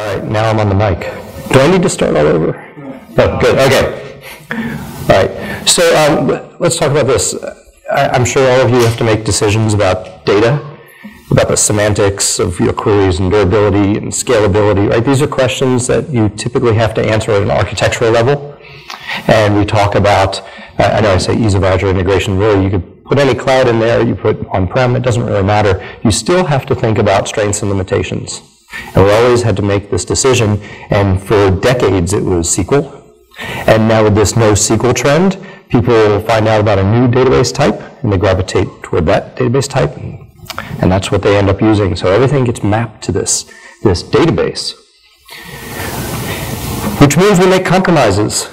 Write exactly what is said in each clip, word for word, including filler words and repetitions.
All right, now I'm on the mic. Do I need to start all over? Oh, good, okay. All right, so um, let's talk about this. I, I'm sure all of you have to make decisions about data, about the semantics of your queries and durability and scalability, right? These are questions that you typically have to answer at an architectural level. And we talk about, I know I say ease of Azure integration, really you could put any cloud in there, you put on-prem, it doesn't really matter. You still have to think about strengths and limitations. And we always had to make this decision, and for decades it was S Q L. And now with this no S Q L trend, people find out about a new database type, and they gravitate toward that database type, and that's what they end up using. So everything gets mapped to this, this database, which means we make compromises.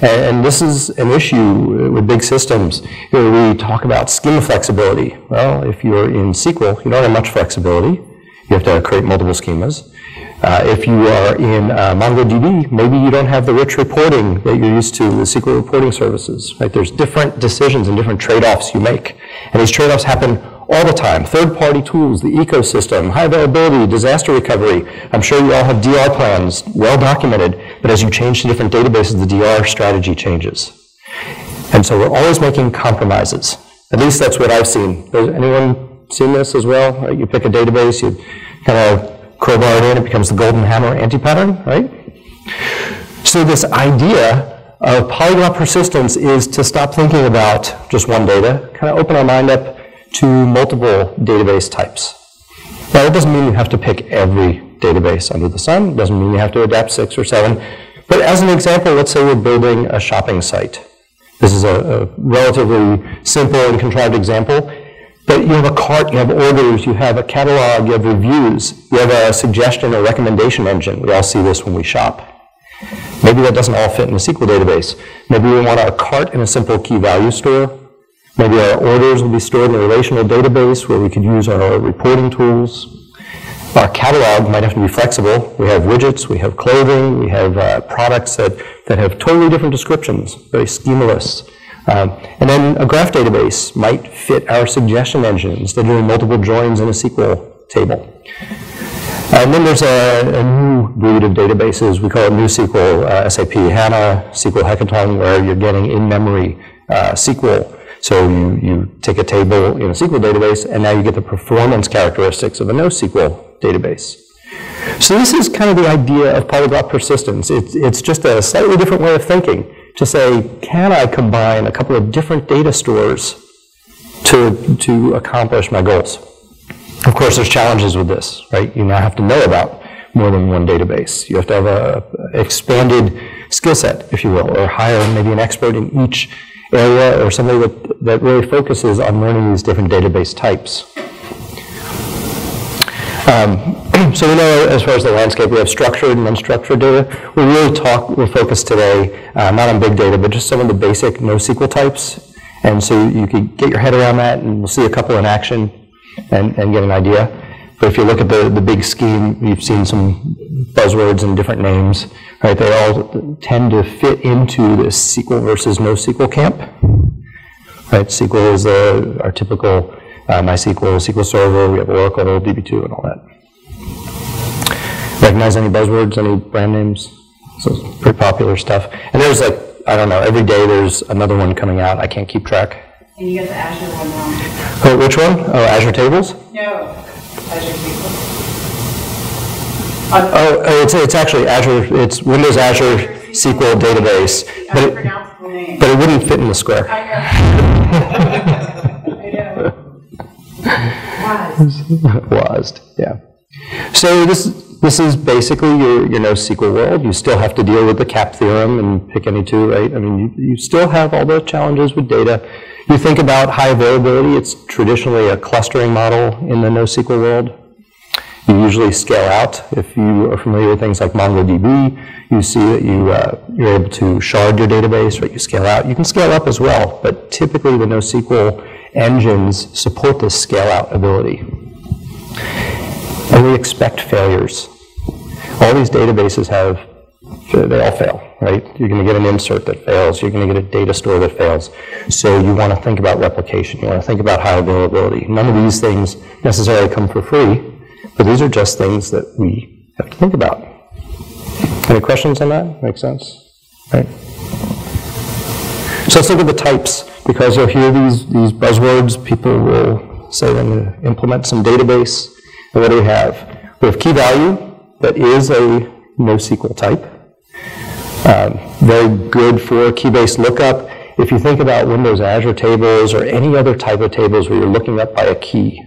And this is an issue with big systems. Here we talk about schema flexibility. Well, if you're in S Q L, you don't have much flexibility. You have to create multiple schemas. Uh, if you are in uh, MongoDB, maybe you don't have the rich reporting that you're used to with S Q L reporting services. Right? There's different decisions and different trade-offs you make. And these trade-offs happen all the time. Third-party tools, the ecosystem, high availability, disaster recovery. I'm sure you all have D R plans, well documented. But as you change to different databases, the D R strategy changes. And so we're always making compromises. At least that's what I've seen. Does anyone seen this as well? Right? You pick a database, you kind of crowbar it in, it becomes the golden hammer anti-pattern, right? So this idea of polyglot persistence is to stop thinking about just one data, kind of open our mind up to multiple database types. Now it doesn't mean you have to pick every database under the sun, it doesn't mean you have to adapt six or seven, but as an example, let's say we're building a shopping site. This is a, a relatively simple and contrived example. But you have a cart, you have orders, you have a catalog, you have reviews, you have a suggestion or recommendation engine. We all see this when we shop. Maybe that doesn't all fit in a S Q L database. Maybe we want a cart and a simple key value store. Maybe our orders will be stored in a relational database where we could use our reporting tools. Our catalog might have to be flexible. We have widgets, we have clothing, we have uh, products that, that have totally different descriptions, very schemaless. Um, and then a graph database might fit our suggestion engine instead of doing multiple joins in a S Q L table. And then there's a, a new breed of databases. We call it new S Q L, uh, S A P HANA, S Q L Hackathon, where you're getting in-memory uh, S Q L. So you, you take a table in a S Q L database, and now you get the performance characteristics of a no S Q L database. So this is kind of the idea of polyglot persistence. It's, it's just a slightly different way of thinking. To say, can I combine a couple of different data stores to, to accomplish my goals? Of course, there's challenges with this, right? You now have to know about more than one database. You have to have a expanded skill set, if you will, or hire maybe an expert in each area or somebody that, that really focuses on learning these different database types. Um, So we know, as far as the landscape, we have structured and unstructured data. We really talk, we're focused today, uh, not on big data, but just some of the basic no S Q L types. And so you can get your head around that, and we'll see a couple in action and, and get an idea. But if you look at the, the big scheme, you've seen some buzzwords and different names, right? They all tend to fit into this S Q L versus no S Q L camp, right? S Q L is uh, our typical uh, MySQL, S Q L Server, we have Oracle, D B two, and all that. Recognize any buzzwords, any brand names? So pretty popular stuff. And there's like, I don't know, every day there's another one coming out. I can't keep track. And you got the Azure one wrong. Oh, which one? Oh, Azure Tables? No, Azure Tables. Oh, it's, it's actually Azure, it's Windows Azure S Q L database. But it, but it wouldn't fit in the square. I know. Wased, yeah. So this, this is basically your, your no S Q L world. You still have to deal with the CAP theorem and pick any two, right? I mean, you, you still have all those challenges with data. You think about high availability. It's traditionally a clustering model in the no S Q L world. You usually scale out. If you are familiar with things like MongoDB, you see that you, uh, you're able to shard your database, right? You scale out. You can scale up as well, but typically the no S Q L engines support this scale out ability. And we expect failures. All these databases have, they all fail, right? You're going to get an insert that fails. You're going to get a data store that fails. So you want to think about replication. You want to think about high availability. None of these things necessarily come for free, but these are just things that we have to think about. Any questions on that? Makes sense, right? So let's look at the types, because you'll hear these, these buzzwords. People will say I'm going to implement some database. And what do we have? We have key value that is a NoSQL type. Um, very good for key-based lookup. If you think about Windows Azure tables or any other type of tables where you're looking up by a key,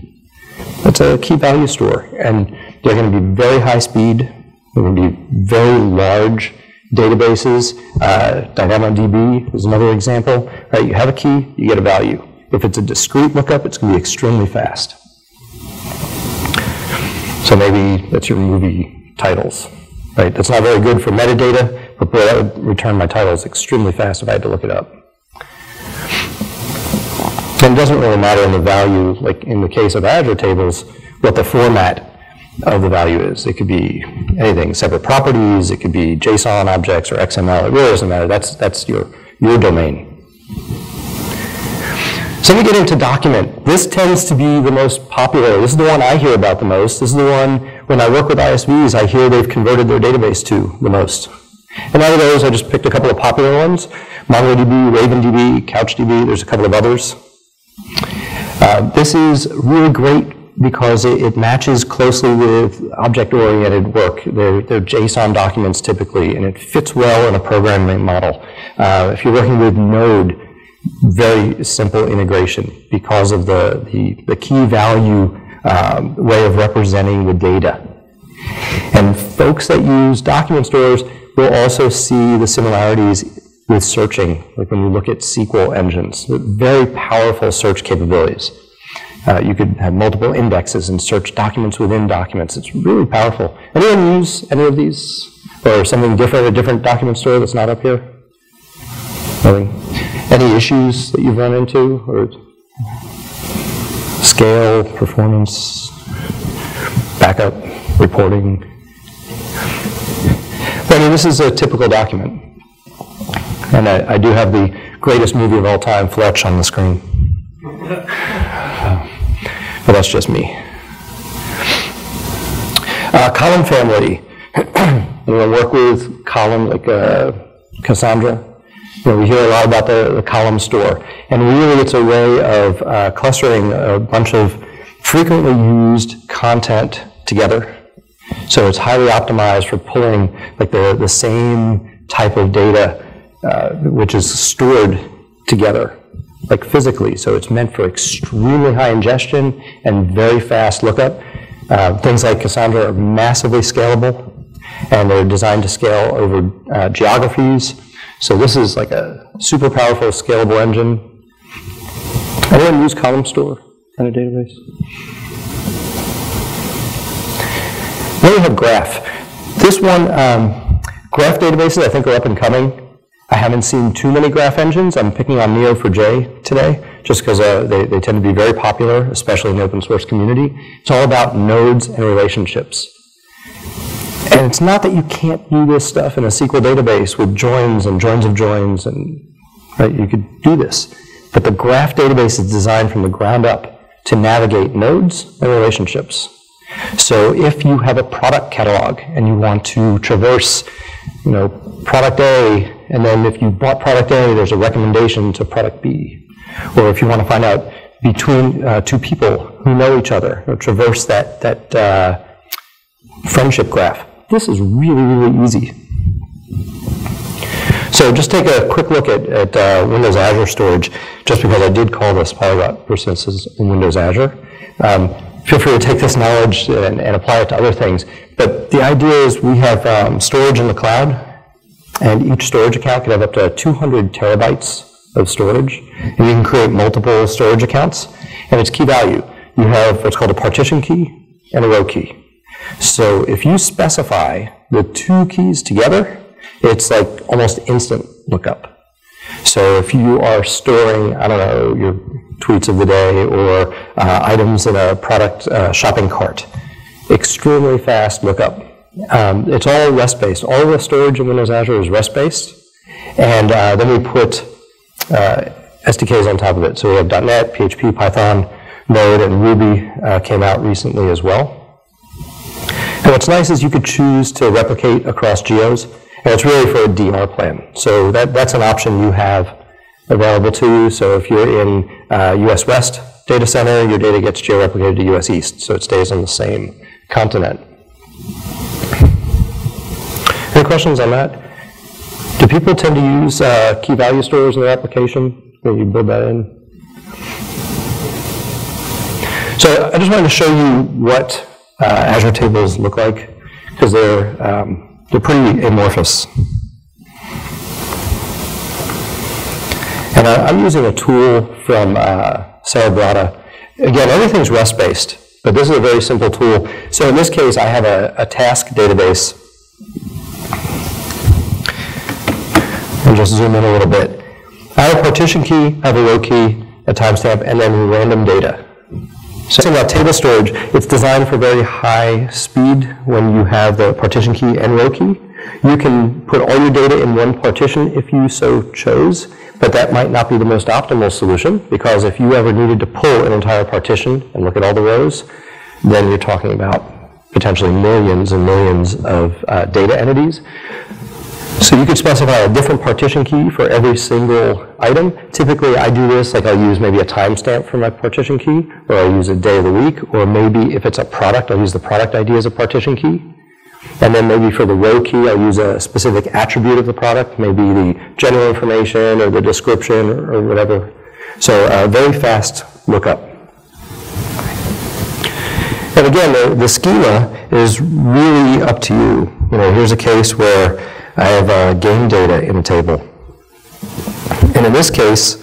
that's a key value store. And they're going to be very high speed. They're going to be very large databases. Uh, DynamoDB is another example. Right, you have a key, you get a value. If it's a discrete lookup, it's going to be extremely fast. So maybe that's your movie titles. Right? That's not very good for metadata, but boy, that would return my titles extremely fast if I had to look it up. And it doesn't really matter in the value, like in the case of Azure tables, what the format of the value is. It could be anything, separate properties, it could be JSON objects or X M L, it really doesn't matter. That's, that's your, your domain. So let me get into document. This tends to be the most popular. This is the one I hear about the most. This is the one, when I work with I S Vs, I hear they've converted their database to the most. And out of those, I just picked a couple of popular ones. MongoDB, RavenDB, CouchDB, there's a couple of others. Uh, this is really great because it, it matches closely with object-oriented work. They're, they're JSON documents typically, and it fits well in a programming model. Uh, if you're working with Node, very simple integration because of the, the, the key value um, way of representing the data. And folks that use document stores will also see the similarities with searching, like when you look at S Q L engines, very powerful search capabilities. Uh, you could have multiple indexes and search documents within documents. It's really powerful. Anyone use any of these? Or something different, a different document store that's not up here? Nothing? Any issues that you've run into, or scale, performance, backup, reporting? I mean, this is a typical document. And I, I do have the greatest movie of all time, Fletch, on the screen. Uh, but that's just me. Uh, column family. You know, work with column like uh, Cassandra. You know, we hear a lot about the, the column store. And really, it's a way of uh, clustering a bunch of frequently used content together. So it's highly optimized for pulling like the, the same type of data, uh, which is stored together, like physically. So it's meant for extremely high ingestion and very fast lookup. Uh, things like Cassandra are massively scalable, and they're designed to scale over uh, geographies. So this is like a super powerful scalable engine. Anyone use column store kind of database? Then we have graph. This one, um, graph databases I think are up and coming. I haven't seen too many graph engines. I'm picking on Neo four J today just because uh, they, they tend to be very popular, especially in the open source community. It's all about nodes and relationships. And it's not that you can't do this stuff in a S Q L database with joins and joins of joins, and right, you could do this. But the graph database is designed from the ground up to navigate nodes and relationships. So if you have a product catalog and you want to traverse, you know, product A, and then if you bought product A, there's a recommendation to product B. Or if you want to find out between uh, two people who know each other, or traverse that, that uh, friendship graph. This is really, really easy. So just take a quick look at, at uh, Windows Azure storage, just because I did call this Polyrot persistence in Windows Azure. Um, feel free to take this knowledge and, and apply it to other things. But the idea is we have um, storage in the cloud, and each storage account could have up to two hundred terabytes of storage. And you can create multiple storage accounts, and it's key value. You have what's called a partition key and a row key. So if you specify the two keys together, it's like almost instant lookup. So if you are storing, I don't know, your tweets of the day or uh, items in a product uh, shopping cart, extremely fast lookup. Um, it's all rest-based. All the storage in Windows Azure is rest-based. And uh, then we put uh, S D Ks on top of it. So we have dot net, P H P, Python, Node, and Ruby uh, came out recently as well. And what's nice is you could choose to replicate across geos, and it's really for a D N R plan. So that, that's an option you have available to you. So if you're in uh, U S West data center, your data gets geo-replicated to U S East, so it stays on the same continent. Any questions on that? Do people tend to use uh, key value stores in their application? Can you build that in? So I just wanted to show you what uh, Azure tables look like, because they're, um, they're pretty amorphous. And uh, I'm using a tool from uh, Cerebrata. Again, everything's rest-based, but this is a very simple tool. So in this case, I have a, a task database. And just zoom in a little bit. I have a partition key, I have a row key, a timestamp, and then random data. So about table storage, it's designed for very high speed when you have the partition key and row key. You can put all your data in one partition if you so chose, but that might not be the most optimal solution, because if you ever needed to pull an entire partition and look at all the rows, then you're talking about potentially millions and millions of uh, data entities. So you could specify a different partition key for every single item. Typically, I do this, like I'll use maybe a timestamp for my partition key, or I'll use a day of the week, or maybe if it's a product, I'll use the product I D as a partition key. And then maybe for the row key, I'll use a specific attribute of the product, maybe the general information or the description or, or whatever. So a very fast lookup. And again, the, the schema is really up to you. You know, here's a case where I have uh, game data in a table. And in this case,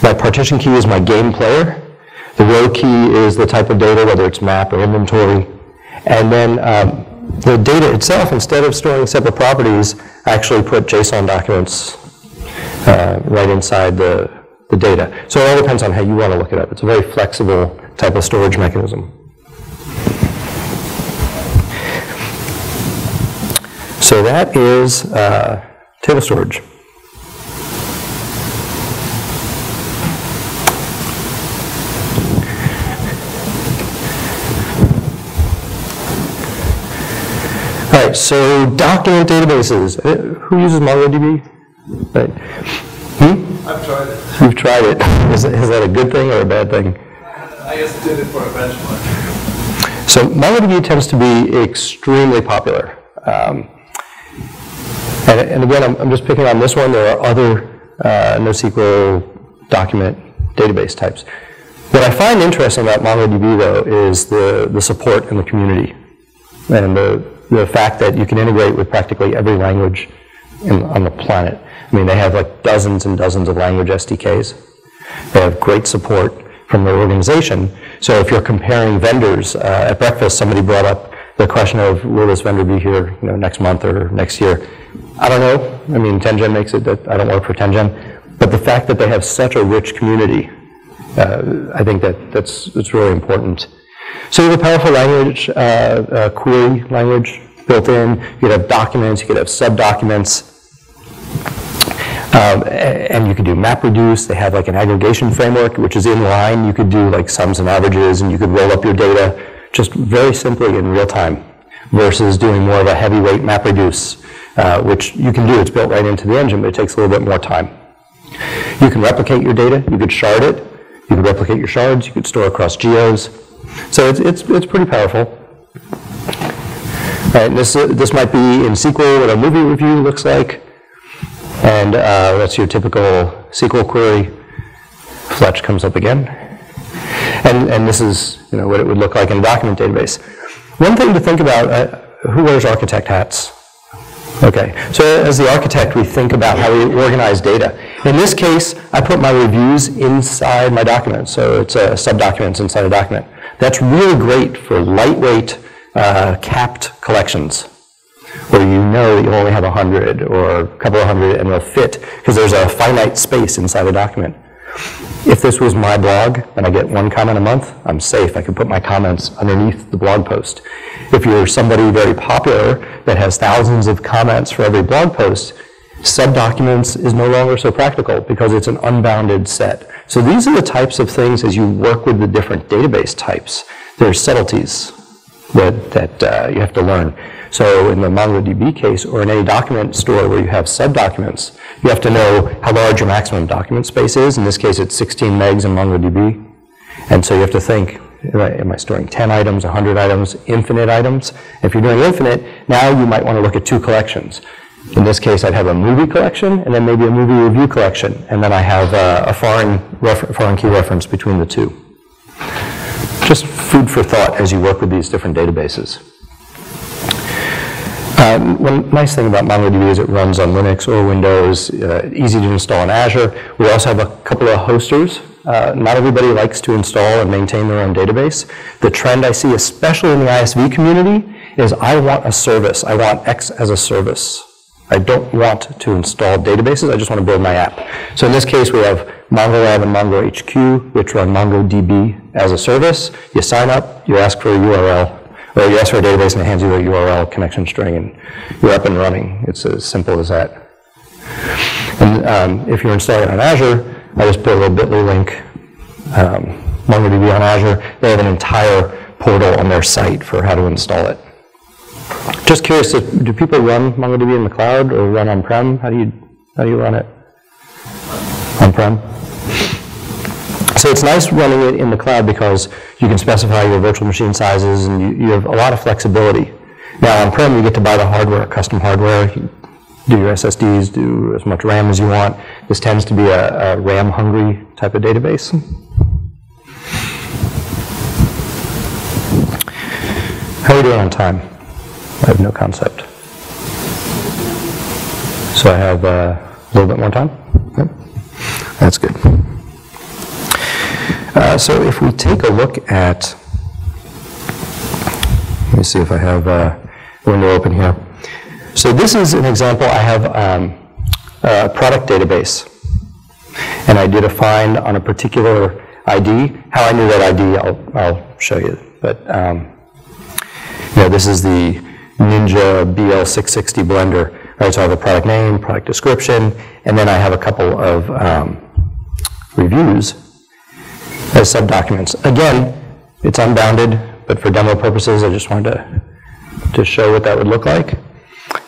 my partition key is my game player. The row key is the type of data, whether it's map or inventory. And then um, the data itself, instead of storing separate properties, I actually put JSON documents uh, right inside the, the data. So it all depends on how you want to look it up. It's a very flexible type of storage mechanism. So that is uh, table storage. All right, so document databases. Who uses MongoDB? Right. Hmm? I've tried it. You've tried it. Is, is that a good thing or a bad thing? I just did it for a benchmark. So MongoDB tends to be extremely popular. Um, And, and again, I'm, I'm just picking on this one. There are other uh, NoSQL document database types. What I find interesting about MongoDB, though, is the, the support in the community and the, the fact that you can integrate with practically every language in, on the planet. I mean, they have like dozens and dozens of language S D Ks. They have great support from their organization. So if you're comparing vendors, uh, at breakfast, somebody brought up the question of, will this vendor be here, you know, next month or next year? I don't know. I mean, TenGen makes it. That I don't work for TenGen, but the fact that they have such a rich community, uh, I think that that's it's really important. So you have a powerful language, uh, uh, query language built in. You could have documents. You could have sub-documents, um, and you could do MapReduce. They have like an aggregation framework, which is inline. You could do like sums and averages, and you could roll up your data just very simply in real time, versus doing more of a heavyweight MapReduce, uh, which you can do. It's built right into the engine, but it takes a little bit more time. You can replicate your data. You could shard it. You could replicate your shards. You could store across geos. So it's, it's, it's pretty powerful. All right, and this, uh, this might be in S Q L what a movie review looks like. And uh, that's your typical S Q L query. Fletch comes up again. And, and this is, you know, what it would look like in a document database. One thing to think about, uh, who wears architect hats? Okay, so as the architect, we think about how we organize data. In this case, I put my reviews inside my document, so it's a sub-documents inside a document. That's really great for lightweight, uh, capped collections, where you know that you only have a hundred or a couple of hundred and they'll fit, because there's a finite space inside a document. If this was my blog and I get one comment a month, I'm safe. I can put my comments underneath the blog post. If you're somebody very popular that has thousands of comments for every blog post, sub-documents is no longer so practical because it's an unbounded set. So these are the types of things as you work with the different database types. There are subtleties. that, that uh, you have to learn. So in the MongoDB case, or in any document store where you have subdocuments, you have to know how large your maximum document space is. In this case, it's sixteen megs in MongoDB. And so you have to think, am I, am I storing ten items, one hundred items, infinite items? If you're doing infinite, now you might want to look at two collections. In this case, I'd have a movie collection, and then maybe a movie review collection. And then I have uh, a foreign, foreign key reference between the two. Just food for thought as you work with these different databases. Um, one nice thing about MongoDB is it runs on Linux or Windows, uh, easy to install on Azure. We also have a couple of hosters. Uh, not everybody likes to install and maintain their own database. The trend I see, especially in the I S V community, is I want a service. I want X as a service. I don't want to install databases. I just want to build my app. So in this case, we have MongoLab and MongoHQ, which run MongoDB as a service. You sign up, you ask for a U R L, or you ask for a database, and it hands you a U R L connection string, and you're up and running. It's as simple as that. And um, if you're installing it on Azure, I just put a little bit.ly link, um, MongoDB on Azure. They have an entire portal on their site for how to install it. Just curious, do people run MongoDB in the cloud or run on-prem? How do you, how do you run it? On-prem? So it's nice running it in the cloud because you can specify your virtual machine sizes and you, you have a lot of flexibility. Now on-prem, you get to buy the hardware, custom hardware. You do your S S Ds, do as much RAM as you want. This tends to be a, a RAM-hungry type of database. How are we doing on time? I have no concept. So I have uh, a little bit more time? Yep. That's good. Uh, so if we take a look at, let me see if I have uh, a window open here. So this is an example. I have um, a product database. And I did a find on a particular I D. How I knew that I D, I'll, I'll show you. But um, yeah, this is the Ninja B L six sixty blender, right? So I have a product name, product description, and then I have a couple of um, reviews as subdocuments. Again, it's unbounded, but for demo purposes, I just wanted to, to show what that would look like.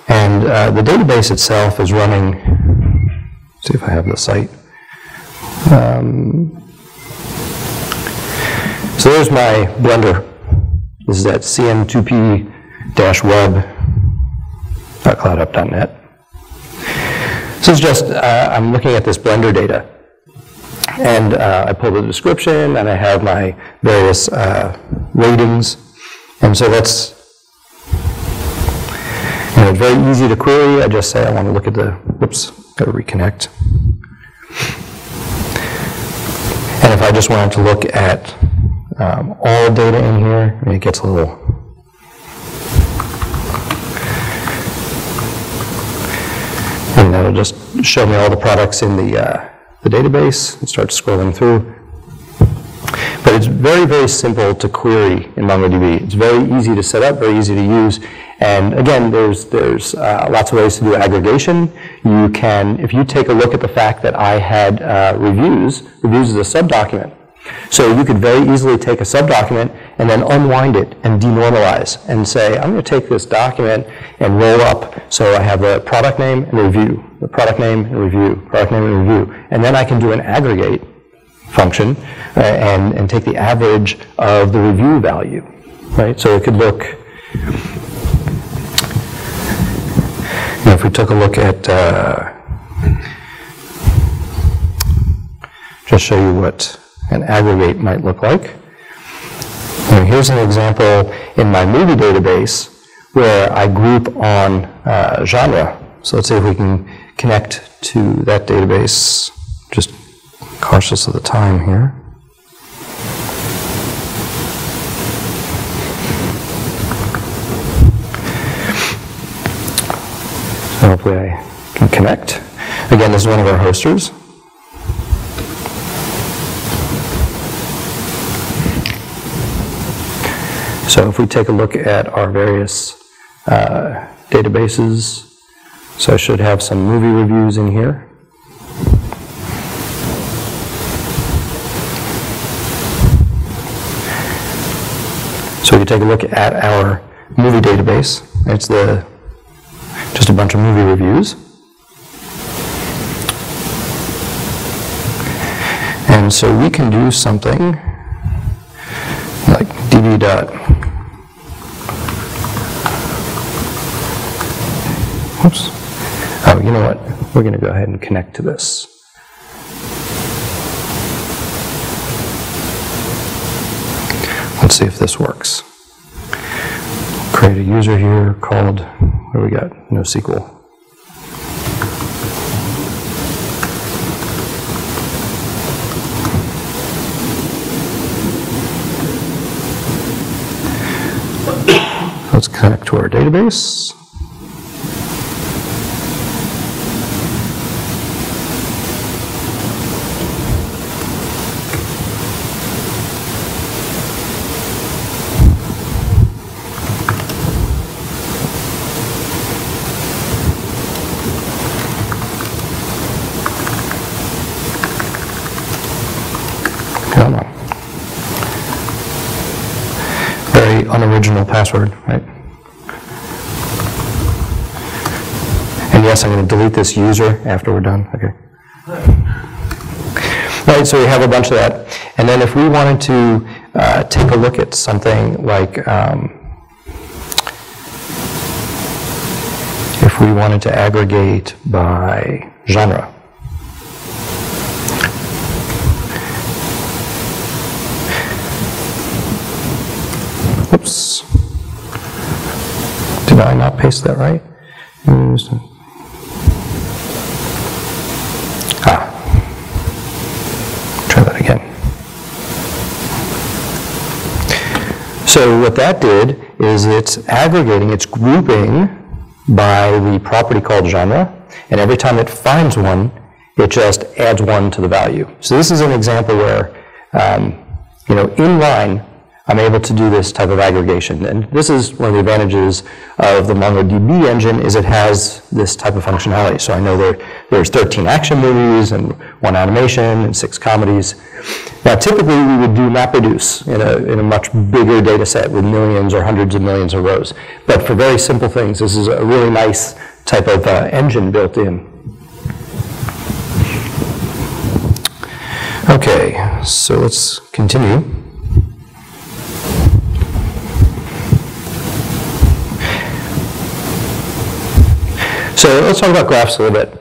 And uh, the database itself is running, let's see if I have the site. Um, so there's my blender. This is at C M two P dash web dot cloudup dot net. So it's just, uh, I'm looking at this Blender data. And uh, I pull the description, and I have my various uh, ratings. And so that's, you know, very easy to query. I just say I want to look at the, whoops, got to reconnect. And if I just wanted to look at um, all data in here, I mean, it gets a little, and that'll just show me all the products in the, uh, the database and start scrolling through. But it's very, very simple to query in MongoDB. It's very easy to set up, very easy to use. And again, there's, there's uh, lots of ways to do aggregation. You can, if you take a look at the fact that I had uh, reviews, reviews is a subdocument. So you could very easily take a subdocument and then unwind it and denormalize and say, I'm going to take this document and roll up. So I have a product name and review, the product name and review, product name and review. And then I can do an aggregate function uh, and, and take the average of the review value, right? So it could look, you know, if we took a look at, uh, just show you what an aggregate might look like. And here's an example in my movie database where I group on uh, genre. So let's see if we can connect to that database. Just cautious of the time here. So hopefully I can connect. Again, this is one of our hosters. So if we take a look at our various uh, databases, so I should have some movie reviews in here. So So if you take a look at our movie database, it's the just a bunch of movie reviews. And so we can do something like db dot oops. Oh, you know what? We're going to go ahead and connect to this. Let's see if this works. Create a user here called, what do we got? NoSQL. Let's connect to our database. Unoriginal password, right? And yes, I'm going to delete this user after we're done. Okay. Right, so we have a bunch of that. And then if we wanted to uh, take a look at something like, um, if we wanted to aggregate by genre, oops, did I not paste that right? Ah, try that again. So what that did is it's aggregating, it's grouping by the property called genre, and every time it finds one, it just adds one to the value. So this is an example where, um, you know, inline, I'm able to do this type of aggregation. And this is one of the advantages of the MongoDB engine, is it has this type of functionality. So I know there, there's thirteen action movies and one animation and six comedies. Now typically we would do MapReduce in a, in a much bigger data set with millions or hundreds of millions of rows. But for very simple things, this is a really nice type of uh, engine built in. Okay, so let's continue. So let's talk about graphs a little bit.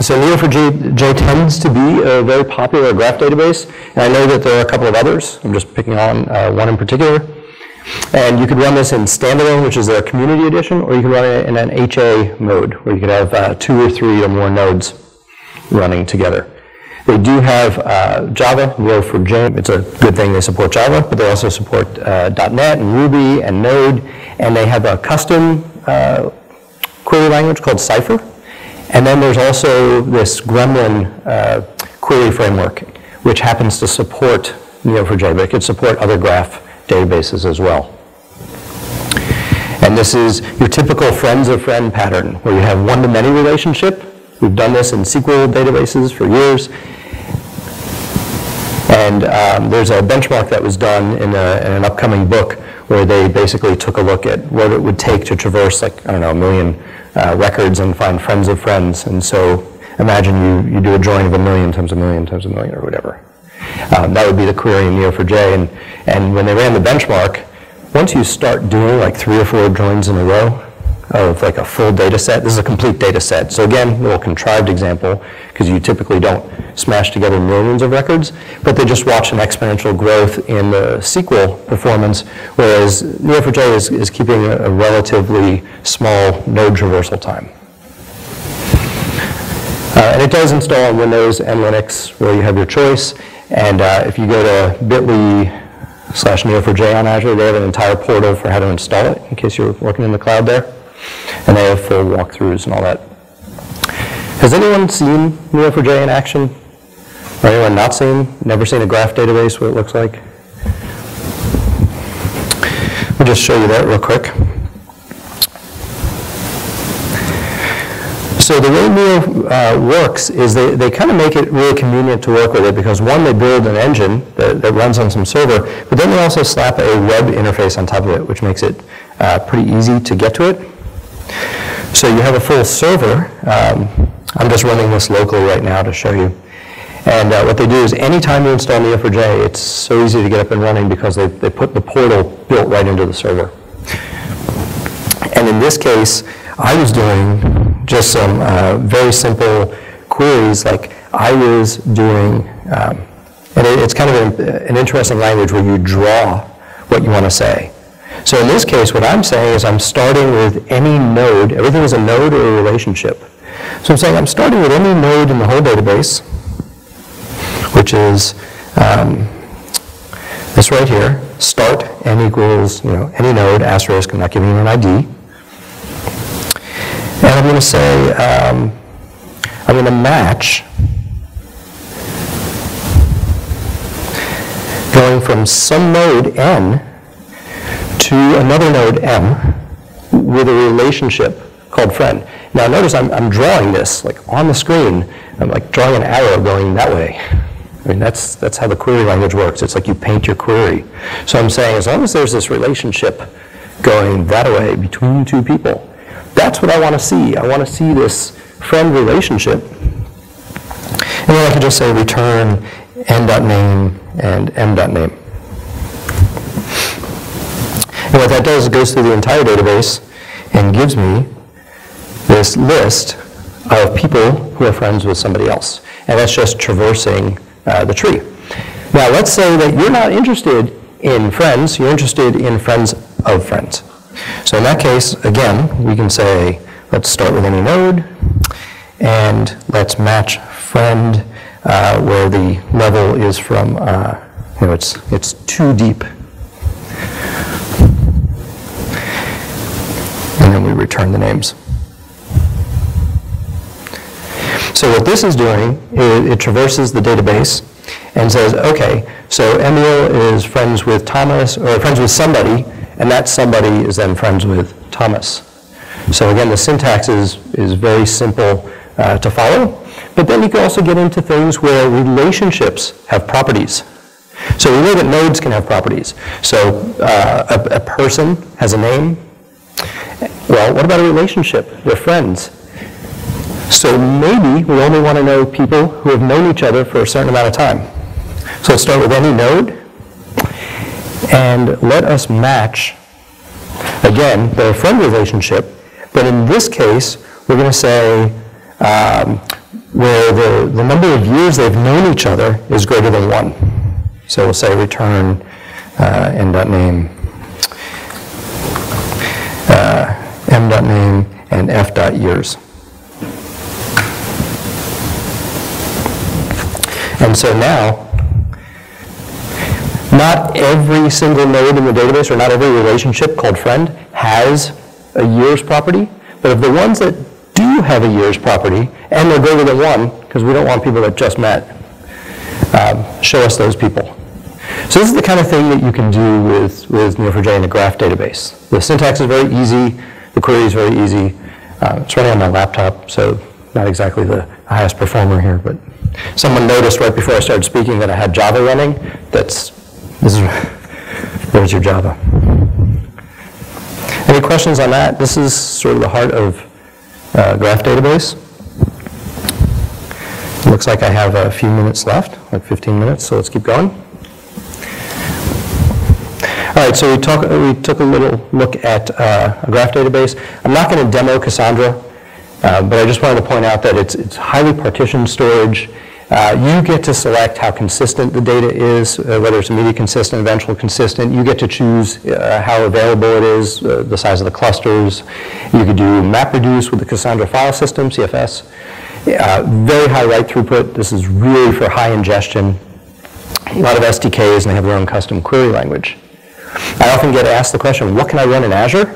So Neo four j tends to be a very popular graph database, and I know that there are a couple of others. I'm just picking on uh, one in particular. And you could run this in standalone, which is their community edition, or you can run it in an H A mode, where you could have uh, two or three or more nodes running together. They do have uh, Java, Neo four j. It's a good thing they support Java, but they also support uh, dot net and Ruby and Node, and they have a custom uh, query language called Cypher. And then there's also this Gremlin uh, query framework, which happens to support Neo four j, but it could support other graph databases as well. And this is your typical friends-of-friend pattern, where you have one-to-many relationship. We've done this in S Q L databases for years. And um, there's a benchmark that was done in, a, in an upcoming book, where they basically took a look at what it would take to traverse, like, I don't know, a million uh, records and find friends of friends. And so imagine you, you do a join of a million times a million times a million or whatever. Um, that would be the query in Neo four j. And, and when they ran the benchmark, once you start doing like three or four joins in a row of like a full data set, this is a complete data set. So again, a little contrived example, because you typically don't smash together millions of records, but they just watch an exponential growth in the S Q L performance, whereas Neo four j is, is keeping a, a relatively small node traversal time. Uh, and it does install on Windows and Linux, where you have your choice. And uh, if you go to bit dot l y slash Neo four j on Azure, they have an entire portal for how to install it, in case you're working in the cloud there. And they have full walkthroughs and all that. Has anyone seen Neo four j in action? Or anyone not seen? Never seen a graph database, what it looks like? I'll just show you that real quick. so the way Neo uh, works is they, they kind of make it really convenient to work with it because, one, they build an engine that, that runs on some server, but then they also slap a web interface on top of it, which makes it uh, pretty easy to get to it. So you have a full server. Um, I'm just running this locally right now to show you. And uh, what they do is anytime you install Neo four J, it's so easy to get up and running because they, they put the portal built right into the server. And in this case, I was doing just some uh, very simple queries, like I was doing, um, and it, it's kind of an, an interesting language where you draw what you want to say. So in this case, what I'm saying is I'm starting with any node. Everything is a node or a relationship. So I'm saying I'm starting with any node in the whole database, which is um, this right here, start n equals, you know, any node, asterisk, I'm not giving you an I D. And I'm going to say, um, I'm going to match going from some node n to another node m with a relationship called friend. Now notice I'm, I'm drawing this like on the screen. I'm like drawing an arrow going that way. I mean, that's, that's how the query language works. It's like you paint your query. So I'm saying as long as there's this relationship going that way between two people, that's what I want to see. I want to see this friend relationship. And then I can just say return n.name and m.name. And what that does is it goes through the entire database and gives me this list of people who are friends with somebody else. And that's just traversing Uh, the tree. Now let's say that you're not interested in friends, you're interested in friends of friends. So in that case, again, we can say, let's start with any node, and let's match friend uh, where the level is from, uh, you know, it's, it's too deep. And then we return the names. So what this is doing, it, it traverses the database and says, okay, so Emil is friends with Thomas, or friends with somebody, and that somebody is then friends with Thomas. So again, the syntax is, is very simple uh, to follow. But then you can also get into things where relationships have properties. So we know that nodes can have properties. So uh, a, a person has a name. Well, what about a relationship? They're friends. So maybe we only want to know people who have known each other for a certain amount of time. So let's start with any node, and let us match, again, the friend relationship. But in this case, we're going to say um, where the, the number of years they've known each other is greater than one. So we'll say return uh, n.name, uh, m.name, and f.years. And so now, not every single node in the database or not every relationship called friend has a years property, but of the ones that do have a years property, and they're greater than one, because we don't want people that just met, um, show us those people. So this is the kind of thing that you can do with, with Neo four J in a graph database. The syntax is very easy, the query is very easy. Uh, it's running on my laptop, so not exactly the highest performer here, but someone noticed right before I started speaking that I had Java running. That's, this is, there's your Java. Any questions on that? This is sort of the heart of uh, graph database. Looks like I have a few minutes left, like fifteen minutes, so let's keep going. All right, so we, talk, we took a little look at uh, a graph database. I'm not going to demo Cassandra. Uh, but I just wanted to point out that it's, it's highly partitioned storage. Uh, you get to select how consistent the data is, uh, whether it's media consistent, eventual consistent. You get to choose uh, how available it is, uh, the size of the clusters. You could do MapReduce with the Cassandra file system, C F S. Uh, very high write throughput. This is really for high ingestion. A lot of S D Ks, and they have their own custom query language. I often get asked the question, what can I run in Azure?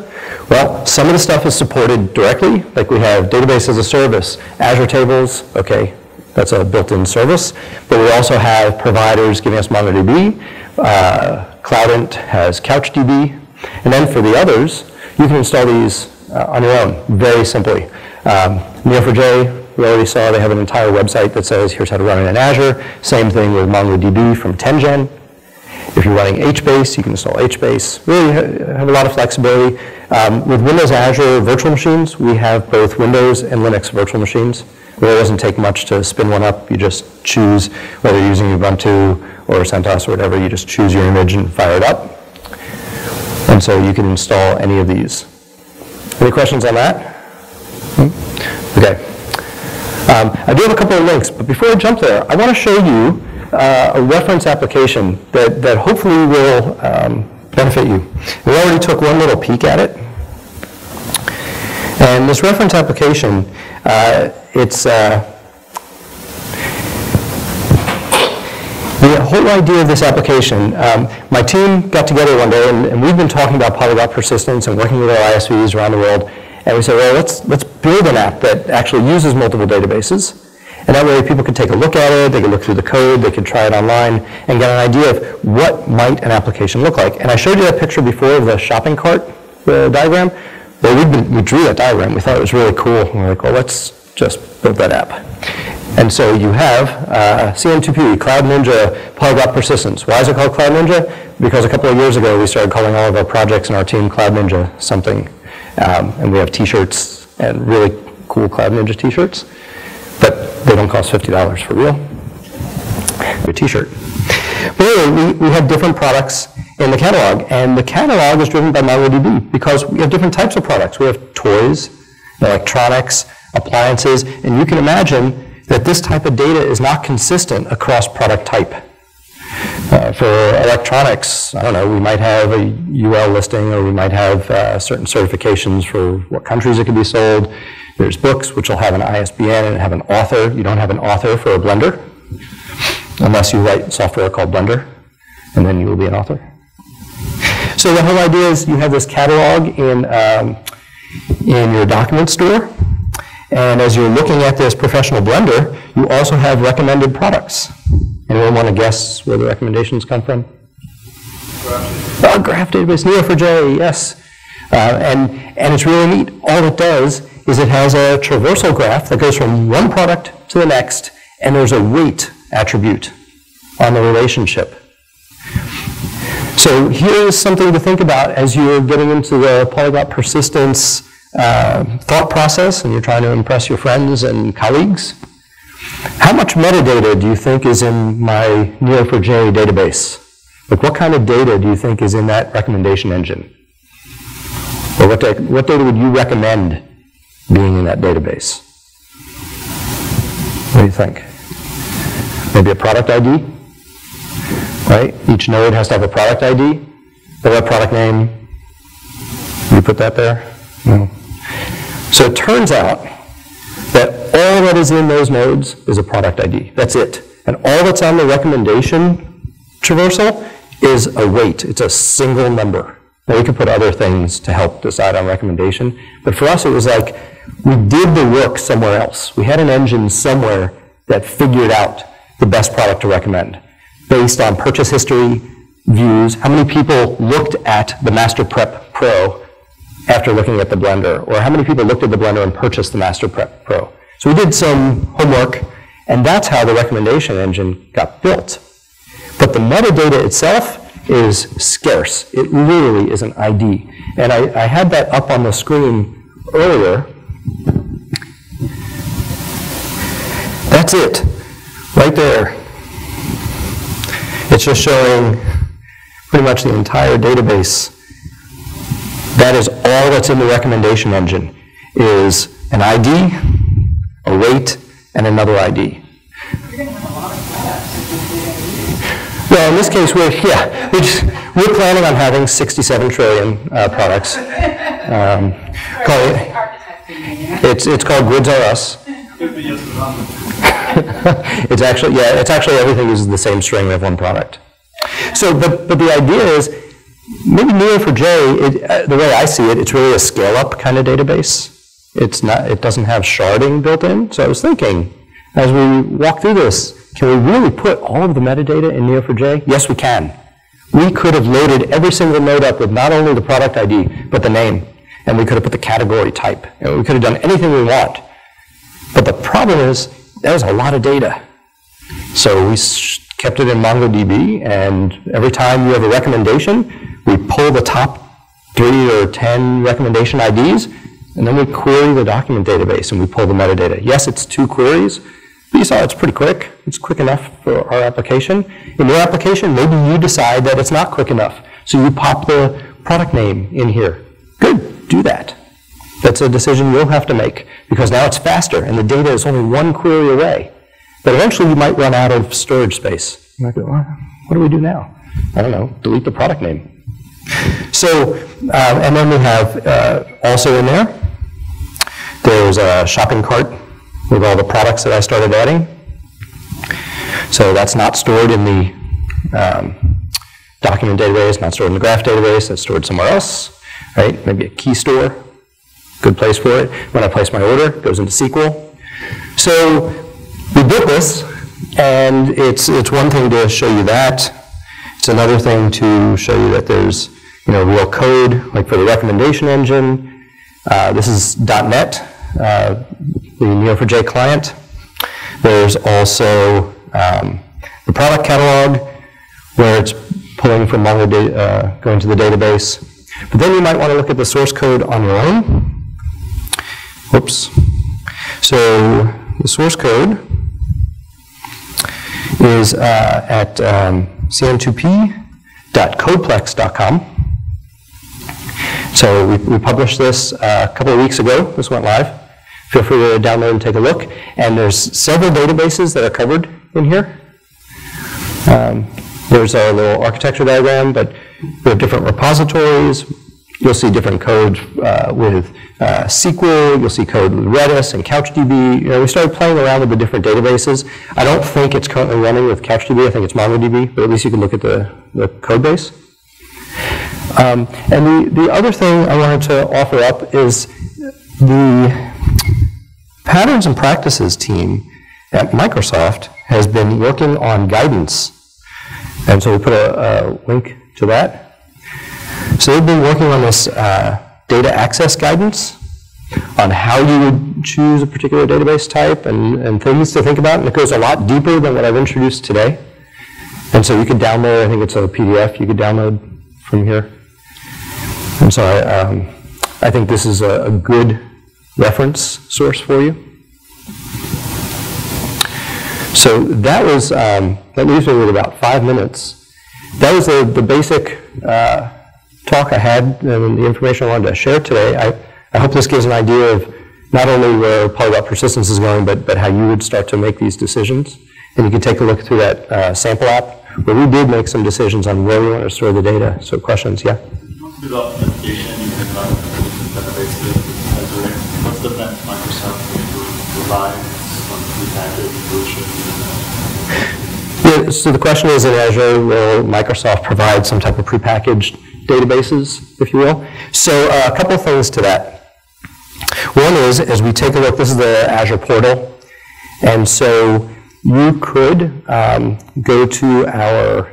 Well, some of the stuff is supported directly, like we have database as a service, Azure Tables, okay, that's a built-in service, but we also have providers giving us MongoDB, uh, Cloudant has CouchDB, and then for the others, you can install these uh, on your own, very simply. Um, Neo four J, we already saw they have an entire website that says, here's how to run it in Azure. Same thing with MongoDB from ten gen. If you're running HBase, you can install HBase. Really have a lot of flexibility. Um, with Windows Azure virtual machines, we have both Windows and Linux virtual machines. It really doesn't take much to spin one up. You just choose whether you're using Ubuntu or CentOS or whatever. You just choose your image and fire it up. And so you can install any of these. Any questions on that? Okay. Um, I do have a couple of links, but before I jump there, I want to show you Uh, a reference application that, that hopefully will um, benefit you. We already took one little peek at it. And this reference application, uh, it's uh, the whole idea of this application. Um, my team got together one day, and, and we've been talking about polyglot persistence and working with our I S Vs around the world. And we said, well, let's, let's build an app that actually uses multiple databases. And that way people could take a look at it, they could look through the code, they could try it online, and get an idea of what might an application look like. And I showed you that picture before of the shopping cart the diagram. Well, we'd been, we drew that diagram. We thought it was really cool. And we were like, well, let's just build that app. And so you have uh, C M T P, Cloud Ninja, Polyglot Persistence. Why is it called Cloud Ninja? Because a couple of years ago, we started calling all of our projects in our team Cloud Ninja something. Um, and we have T-shirts and really cool Cloud Ninja T-shirts. But they don't cost fifty dollars for real. A t-shirt. But anyway, we, we have different products in the catalog. And the catalog is driven by MongoDB because we have different types of products. We have toys, electronics, appliances. And you can imagine that this type of data is not consistent across product type. Uh, for electronics, I don't know, we might have a U L listing, or we might have uh, certain certifications for what countries it can be sold. There's books, which will have an I S B N and have an author. You don't have an author for a Blender, unless you write software called Blender, and then you will be an author. So the whole idea is you have this catalog in, um, in your document store, and as you're looking at this professional Blender, you also have recommended products. Anyone want to guess where the recommendations come from? Graph. Oh, Graph Database, Neo four J, yes. Uh, and, and it's really neat. All it does is it has a traversal graph that goes from one product to the next, and there's a weight attribute on the relationship. So here's something to think about as you're getting into the polyglot persistence uh, thought process, and you're trying to impress your friends and colleagues. How much metadata do you think is in my Neo four J database? Like, what kind of data do you think is in that recommendation engine? Or what, da what data would you recommend being in that database? What do you think? Maybe a product I D, right? Each node has to have a product I D. What about product name? You put that there? No. So it turns out that all that is in those nodes is a product I D. That's it. And all that's on the recommendation traversal is a weight. It's a single number. Now, we could put other things to help decide on recommendation. But for us, it was like we did the work somewhere else. We had an engine somewhere that figured out the best product to recommend based on purchase history, views, how many people looked at the Master Prep Pro after looking at the Blender, or how many people looked at the Blender and purchased the Master Prep Pro. So we did some homework, and that's how the recommendation engine got built. But the metadata itself is scarce. It literally is an I D. And I, I had that up on the screen earlier. That's it, right there. It's just showing pretty much the entire database. That is all that's in the recommendation engine, is an I D, a weight, and another I D. Well, in this case, we're, yeah, we're, just, we're planning on having sixty-seven trillion uh, products. Um, call it, it's, it's called Grids R Us. It's actually, yeah, it's actually everything uses the same string of one product. So, but, but the idea is, maybe Neo four J, it, uh, the way I see it, it's really a scale-up kind of database. It's not, it doesn't have sharding built in. So I was thinking, as we walk through this, can we really put all of the metadata in Neo four J? Yes, we can. We could have loaded every single node up with not only the product I D, but the name, and we could have put the category type. You know, we could have done anything we want. But the problem is, there's a lot of data. So we kept it in MongoDB, and every time you have a recommendation, we pull the top three or ten recommendation I Ds, and then we query the document database, and we pull the metadata. Yes, it's two queries, but you saw it's pretty quick. It's quick enough for our application. In your application, maybe you decide that it's not quick enough, so you pop the product name in here. Good, do that. That's a decision you'll have to make, because now it's faster, and the data is only one query away. But eventually, you might run out of storage space. You might go, what do we do now? I don't know, delete the product name. So, um, and then we have uh, also in there, there's a shopping cart with all the products that I started adding. So that's not stored in the um, document database, not stored in the graph database, that's stored somewhere else, right? Maybe a key store, good place for it. When I place my order, it goes into S Q L. So we did this, and it's, it's one thing to show you that. It's another thing to show you that there's you know, real code, like for the recommendation engine. Uh, this is dot net, uh, the Neo four J client. There's also um, the product catalog, where it's pulling from MongoDB, uh, going to the database. But then you might want to look at the source code on your own. Oops. So the source code is uh, at um, c n two p dot codeplex dot com. So we, we published this uh, a couple of weeks ago. This went live. Feel free to download and take a look. And there's several databases that are covered in here. Um, there's a little architecture diagram, but we have different repositories. You'll see different code uh, with uh, S Q L. You'll see code with Redis and CouchDB. You know, we started playing around with the different databases. I don't think it's currently running with CouchDB. I think it's MongoDB, but at least you can look at the, the code base. Um, and the, the other thing I wanted to offer up is the Patterns and Practices team at Microsoft has been working on guidance. And so we put a, a link to that. So they've been working on this uh, data access guidance on how you would choose a particular database type and, and things to think about. And it goes a lot deeper than what I've introduced today. And so you could download, I think it's a P D F you could download from here. I'm sorry, um, I think this is a, a good reference source for you. So that was, um, that leaves me with about five minutes. That was the, the basic uh, talk I had and the information I wanted to share today. I, I hope this gives an idea of not only where Polyglot Persistence is going, but, but how you would start to make these decisions. And you can take a look through that uh, sample app where we did make some decisions on where we want to store the data. So questions, yeah? What's the plan for Microsoft to provide some prepackaged version? Yeah, so the question is, in Azure, will Microsoft provide some type of prepackaged databases, if you will? So uh, a couple things to that. One is, as we take a look, this is the Azure portal. And so you could um, go to our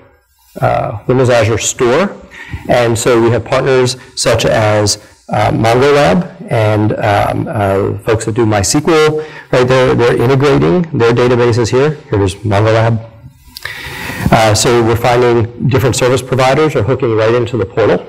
uh, Windows Azure store. And so we have partners such as uh, MongoLab and um, uh, folks that do MySQL. Right there, they're integrating their databases here. Here's MongoLab. Uh, so we're finding different service providers are hooking right into the portal.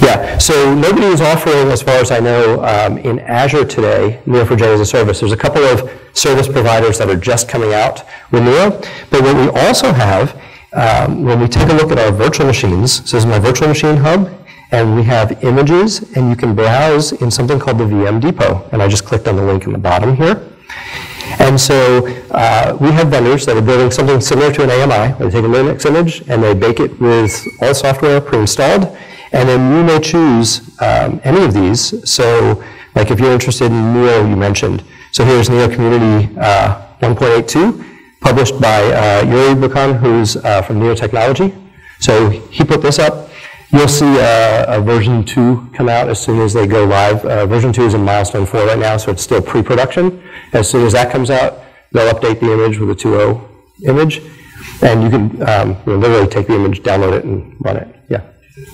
Yeah, so nobody is offering, as far as I know, um, in Azure today, Neo four J as a service. There's a couple of service providers that are just coming out with Neo. But what we also have, um, when we take a look at our virtual machines, so this is my virtual machine hub, and we have images, and you can browse in something called the V M Depot. And I just clicked on the link in the bottom here. And so uh, we have vendors that are building something similar to an A M I. They take a Linux image and they bake it with all software pre-installed. And then you may choose um, any of these. So like if you're interested in Neo, you mentioned. So here's Neo Community uh, one point eight two, published by uh, Yuri Bukan, who's uh, from Neo Technology. So he put this up. You'll see uh, a version two come out as soon as they go live. Uh, version two is in milestone four right now, so it's still pre-production. As soon as that comes out, they'll update the image with a two point oh image. And you can um, you know, literally take the image, download it, and run it. Yeah?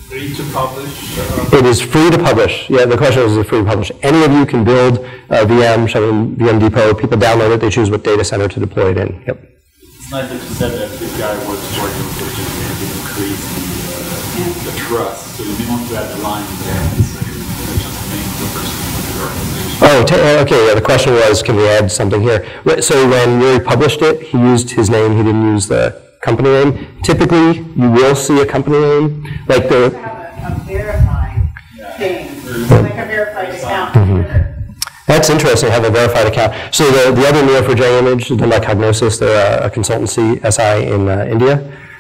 Free to publish? Uh, it is free to publish. Yeah, the question is, is it free to publish? Any of you can build a V M, Chevron V M Depot. People download it. They choose what data center to deploy it in. Yep. It's nice that you said that this guy was working to just increase the, uh, the trust. So we want to add the line there. Oh, t okay. Yeah, the question was, can we add something here? So when Yuri published it, he used his name. He didn't use the company name. Typically, you will see a company name. Like the have a, a verified thing, like a verified account. Mm-hmm. That's interesting, have a verified account. So the, the other Neo four J image is done by Cognosys. They're a, a consultancy S I in uh, India.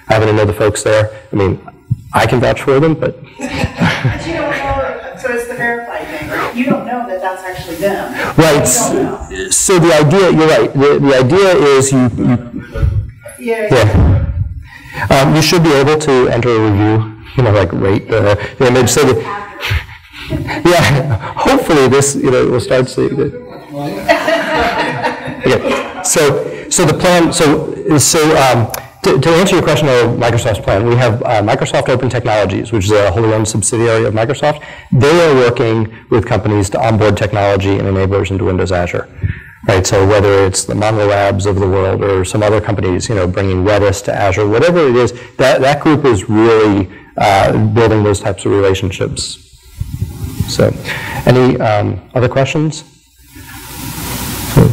I happen to know the folks there. I mean, I can vouch for them, but... but you don't know, so it's the verified thing, right? You don't know that that's actually them. Right. So the idea, you're right, the, the idea is you... you Yeah. yeah. Um, you should be able to enter a review, you know, like rate the image. So that, yeah, hopefully this, you know, will start to. Yeah. So, so the plan. So, so um, to, to answer your question on Microsoft's plan, we have uh, Microsoft Open Technologies, which is a wholly owned subsidiary of Microsoft. They are working with companies to onboard technology and enablers into Windows Azure. Right, so whether it's the Monolith Labs of the world or some other companies, you know, bringing Redis to Azure, whatever it is, that, that group is really uh, building those types of relationships. So, any um, other questions? So.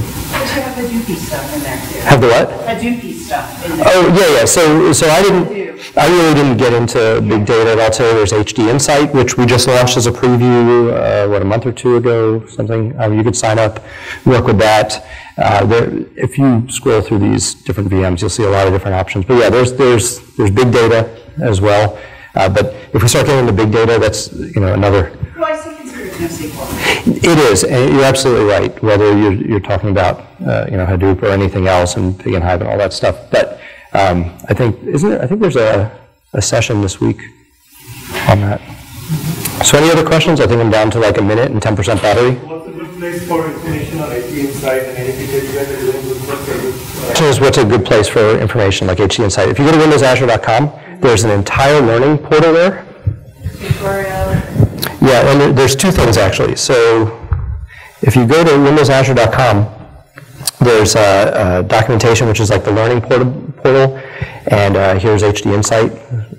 Have the Hadoop stuff in there too. Have the what? Hadoop stuff in there. Oh yeah, yeah. So, so I didn't, I really didn't get into big data at all today. There's H D Insight, which we just launched as a preview, uh, what, a month or two ago, something. Um, you could sign up, work with that. Uh, there, if you scroll through these different V Ms, you'll see a lot of different options. But yeah, there's there's there's big data as well. Uh, but if we start getting into big data, that's you know another. Well, I see considered NoSQL. It is, and you're absolutely right. Whether you're you're talking about uh, you know Hadoop or anything else, and Pig and Hive and all that stuff. But um, I think isn't it? I think there's a a session this week on that. So any other questions? I think I'm down to like a minute and ten percent battery. What's a good place for information on H D Insight and anything that you guys are doing with what's, what's a good place for information like H D Insight? If you go to windows azure dot com. There's an entire learning portal there. Tutorial. Yeah, and there's two things actually. So if you go to windows azure dot com, there's uh, uh, documentation, which is like the learning portal. And uh, here's H D Insight,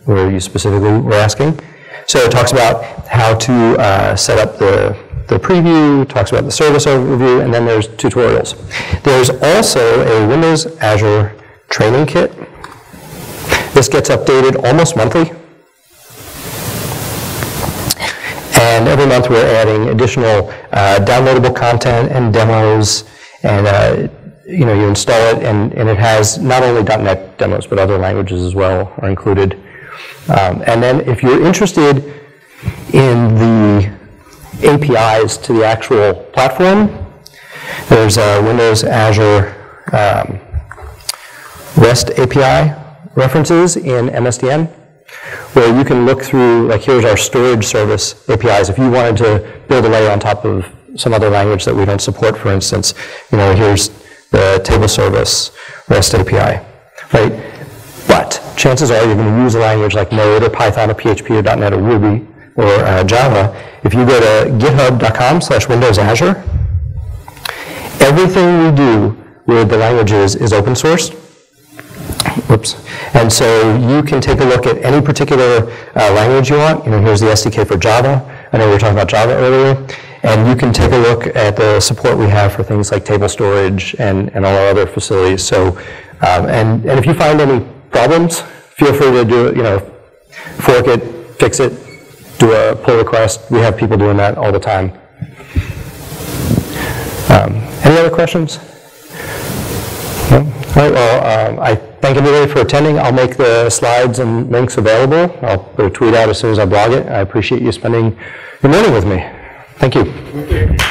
where you specifically were asking. So it talks about how to uh, set up the, the preview, talks about the service overview, and then there's tutorials. There's also a Windows Azure training kit. This gets updated almost monthly. And every month we're adding additional uh, downloadable content and demos. And uh, you know, you install it, and, and it has not only dot net demos, but other languages as well are included. Um, and then if you're interested in the A P Is to the actual platform, there's a Windows Azure um, REST A P I. References in M S D N, where you can look through, like here's our storage service A P Is. If you wanted to build a layer on top of some other language that we don't support, for instance, you know, here's the table service REST A P I, right? But chances are you're going to use a language like Node or Python or P H P or dot net or Ruby or uh, Java. If you go to github dot com slash windows azure, everything we do with the languages is open source. Oops. And so you can take a look at any particular uh, language you want. You know, here's the S D K for Java. I know we were talking about Java earlier. And you can take a look at the support we have for things like table storage and, and all our other facilities. So, um, and, and if you find any problems, feel free to do, you know, fork it, fix it, do a pull request. We have people doing that all the time. Um, any other questions? No? All right, well, um, I thank everybody for attending. I'll make the slides and links available. I'll put a tweet out as soon as I blog it. I appreciate you spending the morning with me. Thank you. Okay.